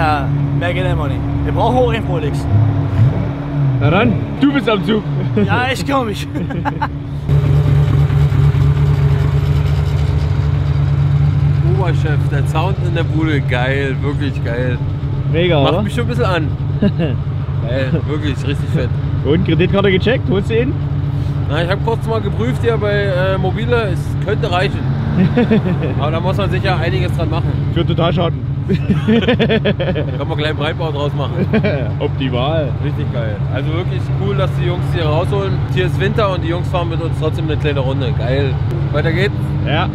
Alter, mehr Geld im Money. Wir brauchen auch Impolix. Na dann, du bist am Zug. Ja, ich glaube mich. Oberchef, der Sound in der Bude, geil, wirklich geil. Mega, macht oder? Mich schon ein bisschen an. Geil, wirklich, richtig fett. Und Kreditkarte gecheckt, holst du ihn? Na, ich habe kurz mal geprüft hier bei Mobile, es könnte reichen. Aber da muss man sicher einiges dran machen. Für total Schaden. Kann man gleich einen Breitbau draus machen. Optimal. Richtig geil. Also wirklich cool, dass die Jungs hier rausholen. Hier ist Winter und die Jungs fahren mit uns trotzdem eine kleine Runde. Geil. Weiter geht's? Ja.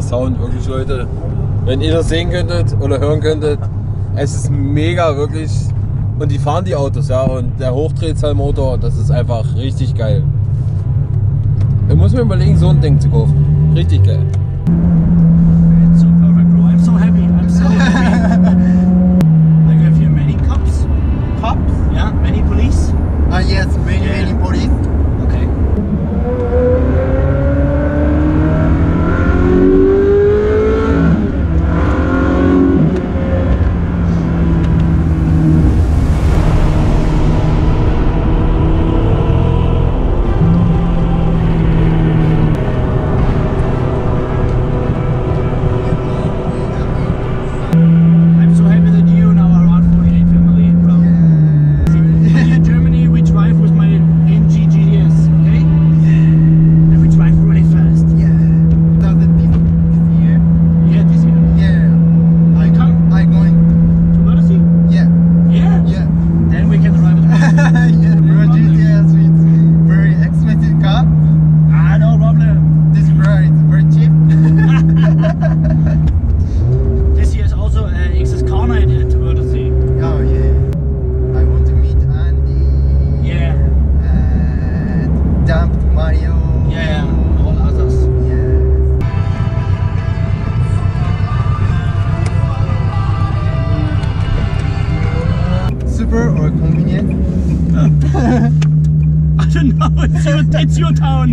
Sound, wirklich Leute, wenn ihr das sehen könntet oder hören könntet, es ist mega wirklich und die fahren die Autos, ja, und der Hochdrehzahlmotor, das ist einfach richtig geil. Ich muss mir überlegen, so ein Ding zu kaufen, richtig geil. It's so perfect, bro. I'm so happy, I'm so happy. Like we have here many cops. Cops? Yeah, many police. Ah yes, many, yeah. Many police. Okay. It's your town.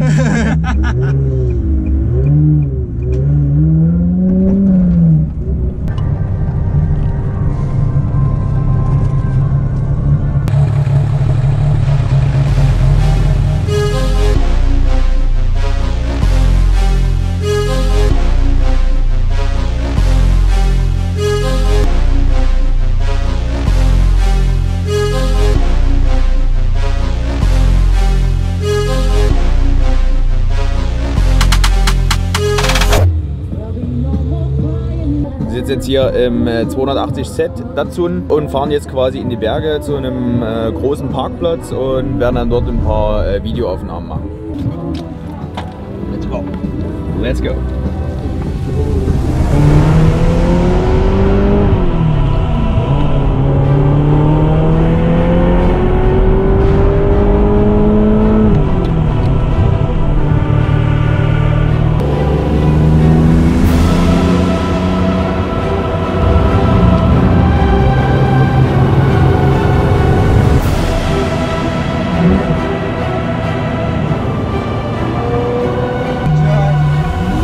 Jetzt hier im 280Z Datsun und fahren jetzt quasi in die Berge zu einem großen Parkplatz und werden dann dort ein paar Videoaufnahmen machen. Let's go! Let's go!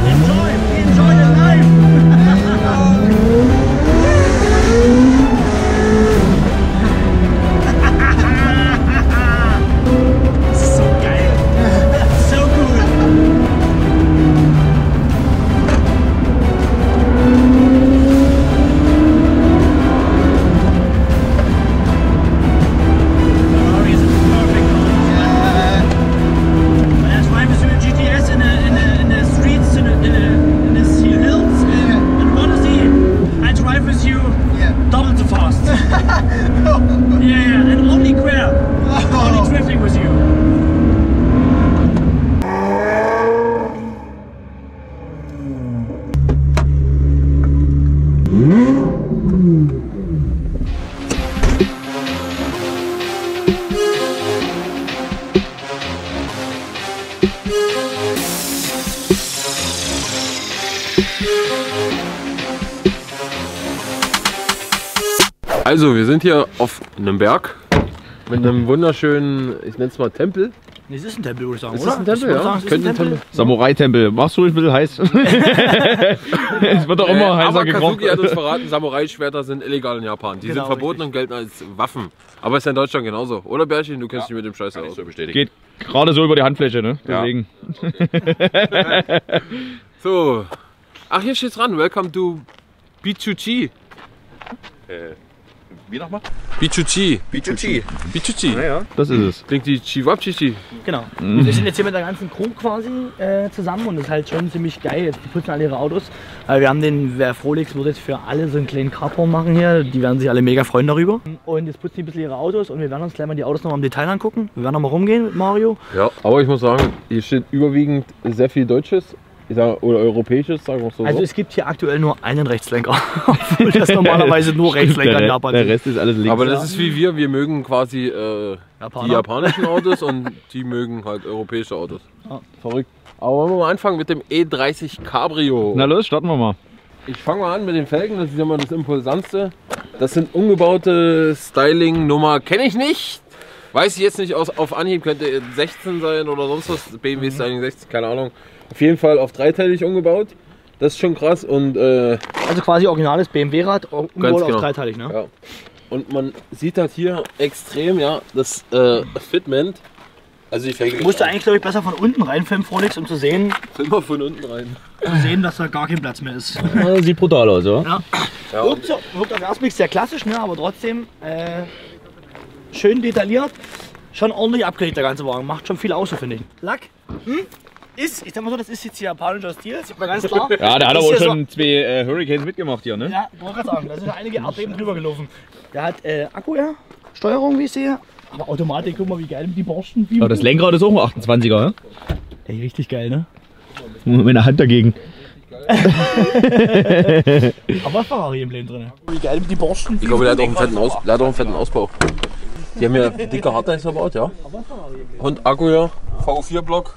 Enjoy the life! Also wir sind hier auf einem Berg mit einem wunderschönen, ich nenne es mal Tempel. Nee, es ist ein Tempel, würde ich sagen, oder? Es ist ein Tempel, ja. Es ist ein Tempel. Samurai-Tempel. Machst du ruhig ein bisschen heiß? Es wird doch immer heißer gekocht. Aber Kazuki hat uns verraten, Samurai-Schwerter sind illegal in Japan. Die sind verboten und gelten als Waffen. Aber ist ja in Deutschland genauso. Oder, Bärchen? Du kennst dich mit dem Scheiß aus. So bestätigen. Geht gerade so über die Handfläche, ne? Ja. Deswegen. Okay. So. Ach, hier steht's dran. Welcome to Bichu-Gi. Wie nochmal? Bichu-Gi. Bichu-Gi. Bichu-Gi. Ah, ja. Das ist es. Klingt die Chiwabchichi. Genau. Mhm. Wir sind jetzt hier mit der ganzen Crew quasi zusammen und das ist halt schon ziemlich geil. Jetzt putzen alle ihre Autos. Wir haben den Frolix, wird jetzt für alle so einen kleinen Carport machen hier. Die werden sich alle mega freuen darüber. Und jetzt putzen die ein bisschen ihre Autos und wir werden uns gleich mal die Autos noch mal im Detail angucken. Wir werden noch mal rumgehen mit Mario. Ja, aber ich muss sagen, hier steht überwiegend sehr viel Deutsches. Ich sage, oder europäisches, sagen wir so. Also es gibt hier aktuell nur einen Rechtslenker, obwohl das normalerweise nur Rechtslenker in Japan sind. Der Rest ist alles links. Aber das ist wie wir mögen quasi die japanischen Autos und die mögen halt europäische Autos. Ah, verrückt. Aber wollen wir mal anfangen mit dem E30 Cabrio. Na los, starten wir mal. Ich fange mal an mit den Felgen, das ist ja mal das Impulsantste. Das sind umgebaute Styling-Nummer, kenne ich nicht. Weiß ich jetzt nicht, auf Anhieb könnte 16 sein oder sonst was, BMW Styling 60, keine Ahnung. Auf jeden Fall auf dreiteilig umgebaut, das ist schon krass und... also quasi originales BMW-Rad, umgebaut auf dreiteilig, ne? Ja. Und man sieht das hier extrem, ja, das Fitment. Also ich musste eigentlich, glaube ich, besser von unten reinfilmen, Frolix, um zu sehen... Immer von unten rein. Um zu sehen, dass da gar kein Platz mehr ist. Ja, sieht brutal aus, oder? Ja. Ja. Wirkt auf den ersten Blick sehr klassisch, ne? Aber trotzdem... schön detailliert, schon ordentlich abgelegt der ganze Wagen, macht schon viel aus, finde ich. Lack ist, ich sag mal so, das ist jetzt hier japanischer Stil, das sieht man ganz klar. Ja, da hat er wohl schon so 2 Hurricanes mitgemacht hier, ne? Ja, wollte gerade sagen, da sind ja einige Erdbeben drüber gelaufen. Der hat Akku, ja, Steuerung, wie ich sehe, aber Automatik, guck mal, wie geil die Borsten. Ja, das Lenkrad ist auch ein 28er, ja? Ey, richtig geil, ne? Mit meiner Hand dagegen. Aber Ferrari im Leben drin. Wie geil die Borsten. Ich glaube, der hat auch einen fetten, Ausbau. Die haben ja dicke Hardtacks verbaut, ja. Und Akku, ja. V4-Block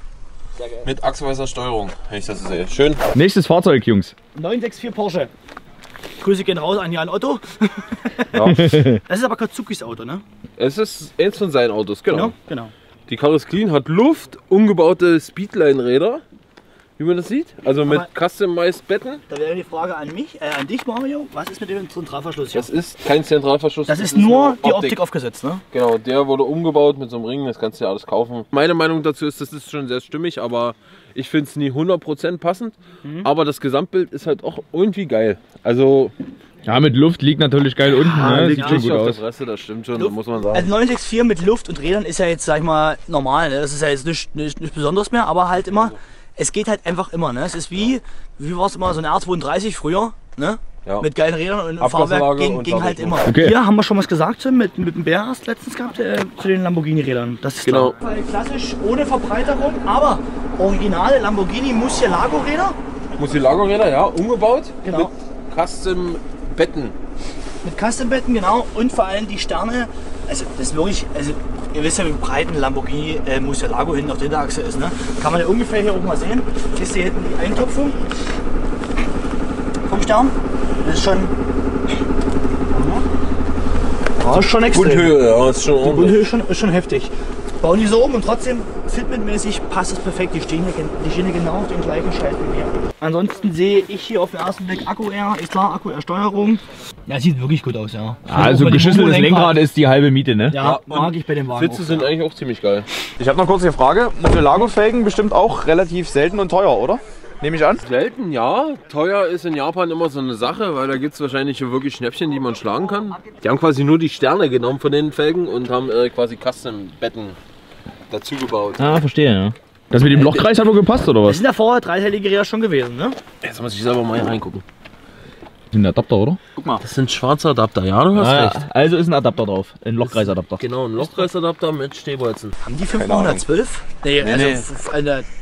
mit achsweiser Steuerung, wenn ich das sehe. Schön. Nächstes Fahrzeug, Jungs. 964 Porsche. Grüße gehen raus an Jan Otto. Ja. Das ist aber Kazukis Auto, ne? Es ist eins von seinen Autos, genau. Die Karre ist clean, hat Luft, umgebaute Speedline-Räder, wie man das sieht. Also mit customized Betten. Da wäre die Frage an mich, an dich, Mario, was ist mit dem Zentralverschluss hier? Das ist kein Zentralverschluss. Das ist nur die Optik aufgesetzt, ne? Genau, der wurde umgebaut mit so einem Ring, das kannst du ja alles kaufen. Meine Meinung dazu ist, das ist schon sehr stimmig, aber ich finde es nie 100% passend. Mhm. Aber das Gesamtbild ist halt auch irgendwie geil. Also... Ja, mit Luft liegt natürlich geil unten, ne? Liegt schon gut aus. Das stimmt schon, muss man sagen. Also 964 mit Luft und Rädern ist ja jetzt, sag ich mal, normal, ne? Das ist ja jetzt nichts Besonderes mehr, aber halt immer... Es geht halt einfach immer, ne? Es ist wie war es immer, so ein R32 früher, ne? Ja. Mit geilen Rädern und Fahrwerk ging halt immer. Okay. Hier haben wir schon was gesagt mit dem Bär erst letztens gehabt, zu den Lamborghini-Rädern. Das ist genau. Klassisch ohne Verbreiterung, aber originale Lamborghini Murcielago-Räder. Murcielago-Räder, ja, umgebaut mit Custom-Betten. Mit Custom-Betten, genau, und vor allem die Sterne, also das ist wirklich, also ihr wisst ja, wie breit ein Lamborghini Murcielago hinten auf der Hinterachse ist, ne? Kann man ja ungefähr hier oben mal sehen. Hier ist hier hinten die Eintopfung vom Stern. Das ist schon... Ja, ist schon extrem. Bundhöhe, ja, ist schon ordentlich. Die Bundhöhe ist schon heftig. Bauen die so oben und trotzdem fitmentmäßig passt es perfekt. Die stehen hier genau auf den gleichen Scheiß wie mir. Ansonsten sehe ich hier auf den ersten Blick Akku R, ist klar, Akku R Steuerung. Ja, sieht wirklich gut aus, ja. Also geschüsseltes Lenkrad ist die halbe Miete, ne? Ja, mag ich bei dem Wagen. Sitze sind eigentlich auch ziemlich geil. Ich habe noch kurz eine Frage. Murcielago-Felgen bestimmt auch relativ selten und teuer, oder? Nehme ich an? Selten, ja. Teuer ist in Japan immer so eine Sache, weil da gibt es wahrscheinlich wirklich Schnäppchen, die man schlagen kann. Die haben quasi nur die Sterne genommen von den Felgen und haben quasi Custom-Betten dazu gebaut. Ah, verstehe, ja. Das mit dem Lochkreis hat wohl gepasst, oder was? Das sind ja vorher dreiteilige Räder schon gewesen, ne? Jetzt muss ich selber mal hier reingucken. Das sind Adapter, oder? Guck mal. Das sind schwarze Adapter, ja, du hast recht. Also ist ein Adapter drauf, ein Lochkreisadapter. Genau, ein Lochkreisadapter mit Stehbolzen. Haben die 512? Nee.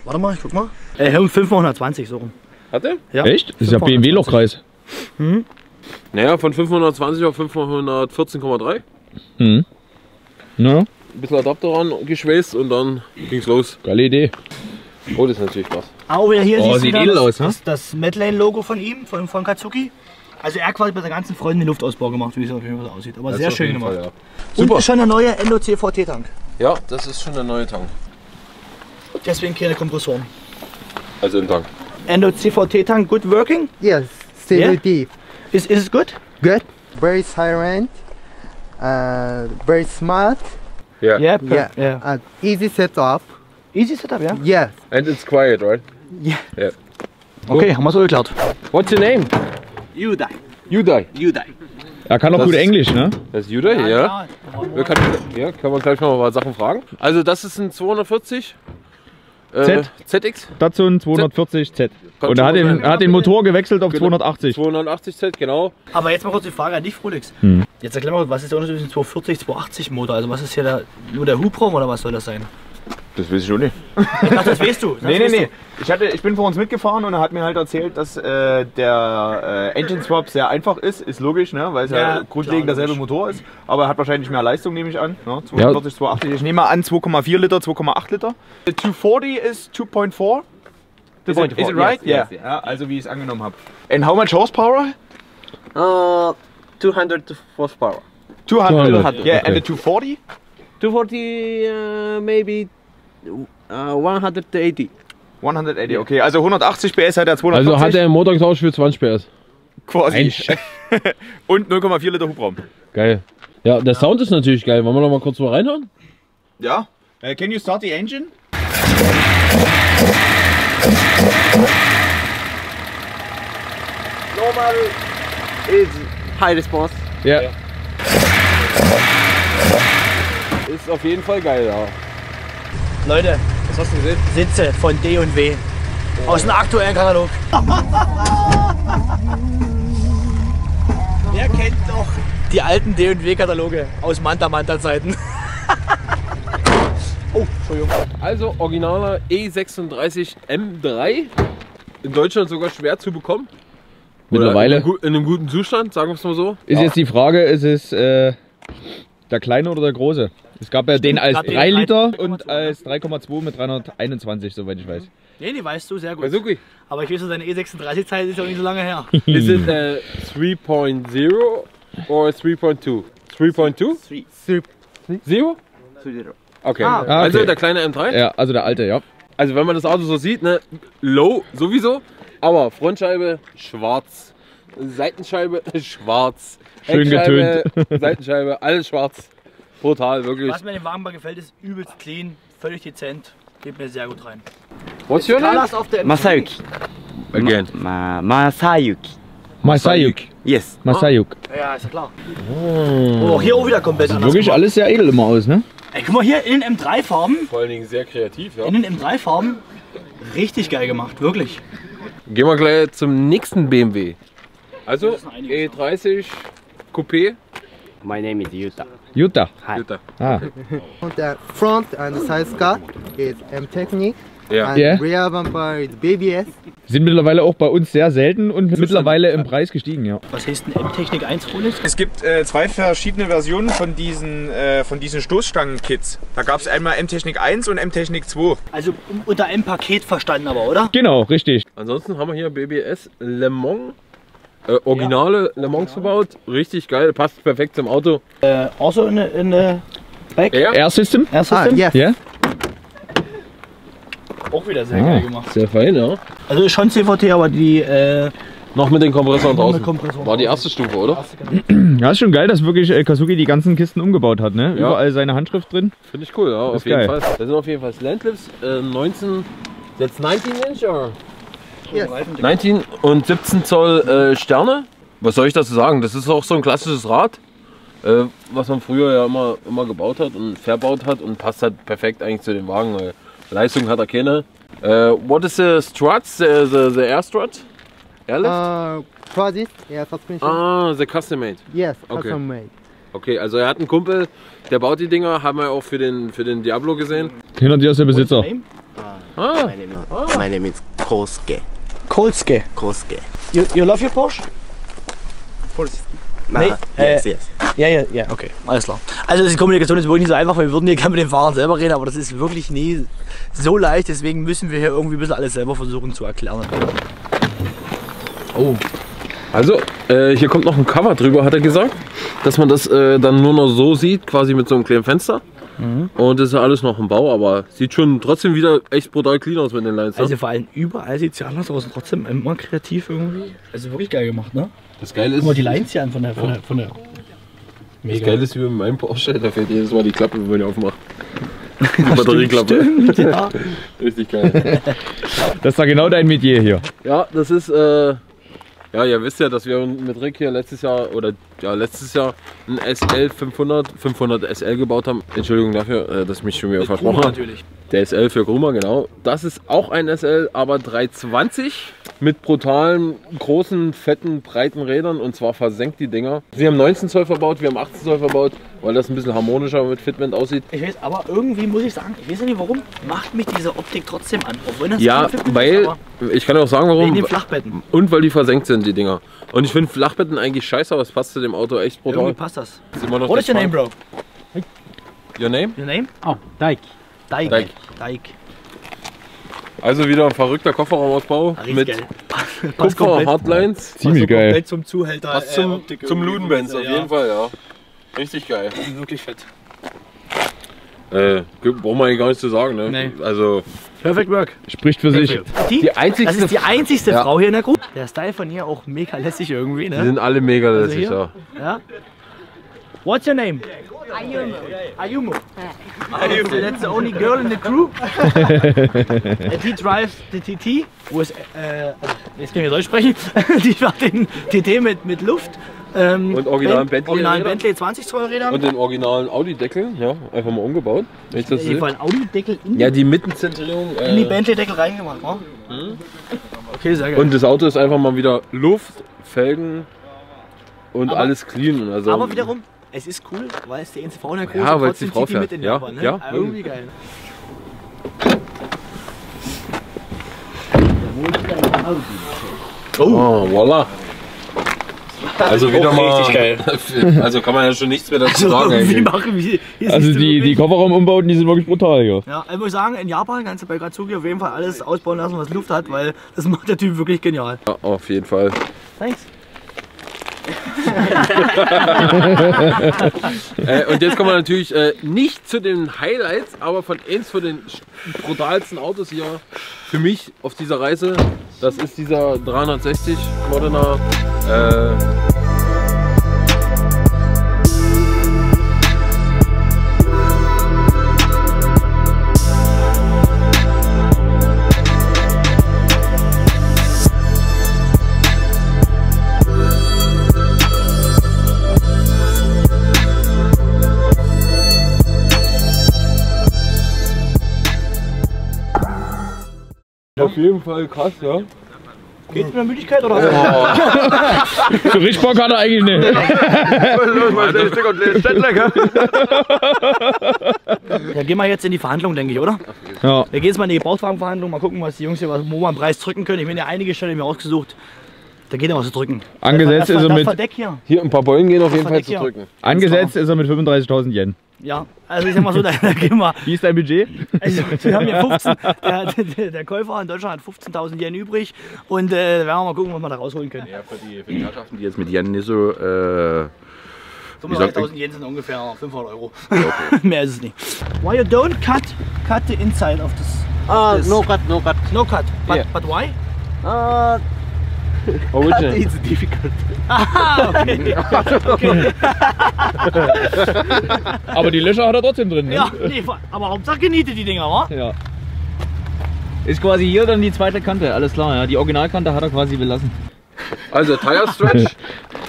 Warte mal, ich guck mal. Haben 520 so rum. Hat der? Ja. Echt? Das ist ja BMW-Lochkreis. Mhm. Naja, von 520 auf 514,3. Mhm. Ja. Ein bisschen Adapter ran, geschweißt und dann ging's los. Geile Idee. Oh, das ist natürlich was. Aber hier sieht edel aus, ne? Das Mad-Lane-Logo von ihm, von Kazuki. Also er hat quasi bei seinen ganzen Freunden den Luftausbau gemacht, wie es auf jeden Fall aussieht. Aber sehr schön gemacht. Fall, ja. Super. Und ist schon der neue Endo-CVT-Tank. Ja, das ist schon der neue Tank. Deswegen keine Kompressoren. Also im Tank. Endo-CVT-Tank, good working? Yes, still deep. Is it good? Good. Very silent. Very smart. Yeah. Yeah. Easy setup. Easy setup, yeah? Yes. And it's quiet, right? Yeah. Yeah. Okay, haben wir es so geklaut. What's your name? Yudai. Yudai. Yudai. Er kann auch gut Englisch, ne? Das ist Yudai, ja. Ja, können wir gleich noch mal Sachen fragen. Also das ist ein 240 ZX. Dazu ein 240 Z. Und er hat den Motor gewechselt auf 280. 280 Z, genau. Aber jetzt mal kurz die Frage an dich, Frolix. Jetzt erklär mal, was ist der Unterschied zwischen 240, 280 Motor? Also was ist hier nur der Hubraum oder was soll das sein? Das weiß ich auch nicht. Ich dachte, das weißt du. Nee. Ich bin vor uns mitgefahren und er hat mir halt erzählt, dass der Engine Swap sehr einfach ist. Ist logisch, ne? Weil es ja grundlegend derselbe Motor ist. Aber er hat wahrscheinlich mehr Leistung, nehme ich an. Ne? 240, 280. Ich nehme mal an 2,4 Liter, 2,8 Liter. 240 ist 2.4. Is it right? Ja. Yes, yeah. Yeah. Also wie ich es angenommen habe. And how much horsepower? 200 horsepower. 200. Yeah, okay. And the 240? 240 maybe 180. 180, okay. Also 180 PS hat er 240. Also hat er den Motor getauscht für 20 PS. Quasi. Und 0,4 Liter Hubraum. Geil. Ja, der Sound ist natürlich geil. Wollen wir noch mal kurz mal reinhören? Ja. Can you start the engine? Normal is high response. Ja. Yeah. Ist auf jeden Fall geil, ja. Leute, was hast du gesehen? Sitze von D&W aus dem aktuellen Katalog. Wer kennt noch die alten D&W-Kataloge aus Manta-Manta-Zeiten? Oh, Entschuldigung. Also originaler E36 M3. In Deutschland sogar schwer zu bekommen. Mittlerweile. In einem guten Zustand, sagen wir es mal so. Ist jetzt die Frage, ist es der kleine oder der große? Es gab ja den als 3 Liter und als 3,2 mit 321, soweit ich weiß. Nee, die weißt du sehr gut. Kazuki. Aber ich weiß, deine E36-Zeit ist ja auch nicht so lange her. Ist es 3.0 oder 3.2? 3.2? 0? 0. Okay. Also der kleine M3? Ja, also der alte, ja. Also wenn man das Auto so sieht, ne, low sowieso, aber Frontscheibe schwarz, Seitenscheibe schwarz, schön getönt. Seitenscheibe, alles schwarz. Brutal, wirklich. Was mir dem Wagen gefällt, ist übelst clean, völlig dezent, geht mir sehr gut rein. What's your name? Masayuki. Again. Masayuki. Masayuki. Yes. Masayuki. Ja, ist ja klar. Oh, hier auch wieder komplett anders. Wirklich alles sehr edel immer aus, ne? Ey, guck mal hier, in den M3-Farben. Vor allen Dingen sehr kreativ, ja. In den M3-Farben. Richtig geil gemacht, wirklich. Gehen wir gleich zum nächsten BMW. Also, E30 Coupé. My name is Jutta. Jutta. Hi. Jutta. Ah. On the front and the side cut is M-Technik. Yeah. Yeah. Rear Bumper is BBS. Sind mittlerweile auch bei uns sehr selten und mittlerweile im Preis gestiegen, ja. Was heißt denn M-Technik 1 Folie? Es gibt zwei verschiedene Versionen von diesen Stoßstangen-Kits. Da gab es einmal M-Technik 1 und M-Technik 2. Also unter einem Paket verstanden aber, oder? Genau, richtig. Ansonsten haben wir hier BBS Le Mans. Originale Le Mans verbaut, richtig geil, passt perfekt zum Auto. Also in the back? Air System? Air System? Ja. Yes. Yeah. Auch wieder sehr geil gemacht. Sehr fein, ja. Also ist schon CVT, aber die noch mit den Kompressoren draußen. War die erste Stufe, oder? Ja, ist schon geil, dass wirklich Kazuki die ganzen Kisten umgebaut hat, ne? Ja. Überall seine Handschrift drin. Finde ich cool, ja, auf jeden Fall. Da sind auf jeden Fall Landlips, 19 Inch, oder? Yes. 19 und 17 Zoll Sterne. Was soll ich dazu sagen? Das ist auch so ein klassisches Rad, was man früher ja immer gebaut hat und verbaut hat und passt halt perfekt eigentlich zu dem Wagen, weil Leistung hat er keine. What is the struts? The air strut? Airlift? Quasi, yeah, suspension. Ah, the custom made. Yes, okay. Custom made. Okay, also er hat einen Kumpel, der baut die Dinger, haben wir auch für den Diablo gesehen. Hinter dir ist der Besitzer. Ah. My name is Kosuke. Kosuke. Kosuke. You love your Porsche? Porsche. Nee. Yes. Ja. Okay, alles klar. Also die Kommunikation ist wirklich nicht so einfach, weil wir würden hier gerne mit dem Fahrer selber reden, aber das ist wirklich nie so leicht, deswegen müssen wir hier irgendwie ein bisschen alles selber versuchen zu erklären. Oh. Also, hier kommt noch ein Cover drüber, hat er gesagt, dass man das dann nur noch so sieht, quasi mit so einem kleinen Fenster. Mhm. Und das ist ja alles noch im Bau, aber sieht schon trotzdem wieder echt brutal clean aus mit den Lines. Also vor allem überall sieht es ja anders aus und trotzdem immer kreativ irgendwie. Also wirklich geil gemacht, ne? Das Geile ist... Guck mal die Lines hier an von der Mega. Das Geile ist, wie bei meinem Porsche, da fällt jedes Mal die Klappe, wenn man die aufmacht. Die Batterieklappe. Stimmt, ja. Richtig geil. Das war genau dein Metier hier. Ja, das ist... Ja, ihr wisst ja, dass wir mit Rick hier letztes Jahr ein SL 500 SL gebaut haben. Entschuldigung dafür, dass ich mich schon wieder versprochen habe. Der SL für Gruma, genau. Das ist auch ein SL, aber 320 mit brutalen, großen, fetten, breiten Rädern und zwar versenkt die Dinger. Sie haben 19 Zoll verbaut, wir haben 18 Zoll verbaut, weil das ein bisschen harmonischer mit Fitment aussieht. Ich weiß, aber irgendwie muss ich sagen, ich weiß nicht warum, macht mich diese Optik trotzdem an. Obwohl das ja, weil, ich kann auch sagen warum. Wegen den Flachbetten. Und weil die versenkt sind, die Dinger. Und ich finde Flachbetten eigentlich scheiße, aber es passt zu dem Auto echt brutal. Irgendwie passt das. What is your name, bro? Your name? Your name? Oh, Dyke. Dyke. Also wieder ein verrückter Kofferraumausbau mit Kupfer-Hardlines. Ziemlich geil. Zum Zuhälter. Passt zum Ludenbenz auf jeden Fall, ja. Richtig geil. Wirklich fett. Braucht man gar nichts zu sagen, ne? Nee. Also... Perfect work. Spricht für sich. Das ist die einzigste Frau hier in der Gruppe. Der Style von hier auch mega lässig irgendwie, ne? Die sind alle mega lässig, ja. What's your name? Ayumu. Ayumu. Ayumu. So that's the only girl in the crew. And he drives the TT. With, jetzt können wir Deutsch sprechen. Die fährt den TT mit Luft. Und originalen Bentley 20 Zoll Rädern. Und den originalen Audi-Deckel, ja, einfach mal umgebaut. Wenn ich das sehe. Audi-Deckel in die, ja, die Mittenzentrierung in die Bentley-Deckel reingemacht, ne? Mhm. Okay, sehr geil. Und das Auto ist einfach mal wieder Luft, Felgen und alles clean. Also, aber wiederum. Es ist cool, weil es die NCV in der Kurve ja, trotzdem die Frau fährt. Mit in der Bahn, ne? Ja, also irgendwie geil. Oh, voilà. Also wieder mal, richtig geil. Also kann man ja schon nichts mehr dazu sagen eigentlich. Also die Kofferraumumbauten, die sind wirklich brutal hier. Ja, also muss ich sagen, in Japan kannst du bei Kazuki auf jeden Fall alles ausbauen lassen, was Luft hat, weil das macht der Typ wirklich genial. Ja, auf jeden Fall. Thanks. Und jetzt kommen wir natürlich nicht zu den Highlights, aber von eins von den brutalsten Autos hier für mich auf dieser Reise. Das ist dieser 360 Moderner. Auf jeden Fall krass, ja. Geht's mit der Müdigkeit oder was? So richtig Bock hat er eigentlich nicht. Ja, gehen wir jetzt in die Verhandlung, denke ich, oder? Ja. Wir gehen jetzt mal in die Gebrauchtwagenverhandlung, mal gucken, was die Jungs hier, wo wir am Preis drücken können. Ich bin ja einige Stellen mir ausgesucht. Da geht er was zu drücken. Angesetzt ist er mit... Hier ein paar Beulen gehen auf jeden Fall zu drücken. Angesetzt ist er mit 35.000 Yen. Ja, also ich sag mal so, da gehen wir... Wie ist dein Budget? Also, wir haben ja 15, der Käufer in Deutschland hat 15.000 Yen übrig und da werden wir mal gucken, was wir da rausholen können. Ja, für die Herrschaften, die jetzt mit Yen nicht so... 35.000 Yen sind ungefähr 500 Euro. Okay. Mehr ist es nicht. Why you don't cut the inside of this? No cut. No cut, but why? Original. It's difficult. Aha, okay. Aber die Löcher hat er trotzdem drin, ne? Ja, nee, aber Hauptsache genietet die Dinger, wa? Ja. Ist quasi hier dann die zweite Kante, alles klar, ja. Die Originalkante hat er quasi belassen. Also Tire Stretch.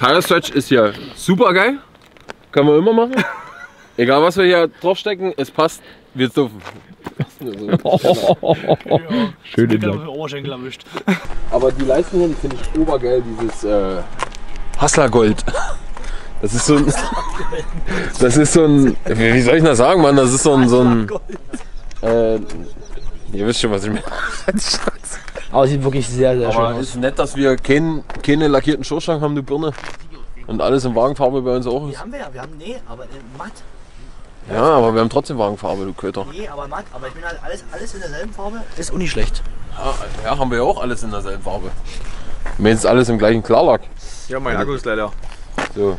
Tire Stretch ist ja super geil. Können wir immer machen. Egal was wir hier draufstecken, es passt, wir dürfen. Schön den Oberschenkel erwischt. Aber die Leisten hier, die finde ich obergeil, dieses Hustlergold. Das ist so ein. Wie soll ich das sagen, Mann? Das ist so ein. Ihr wisst schon, was ich meine. Aber sieht wirklich sehr, sehr schön aus. Aber ist nett, dass wir keine lackierten Schoßstangen haben, du Birne. Und alles in Wagenfarbe bei uns auch ist. Die haben wir ja, aber matt. Ja, aber wir haben trotzdem Wagenfarbe, du Köter. Nee, aber matt, aber ich bin halt alles in derselben Farbe, ist auch nicht schlecht. Ja, haben wir ja auch alles in derselben Farbe. Mir ist alles im gleichen Klarlack. Ja, mein Akku ist leider. So.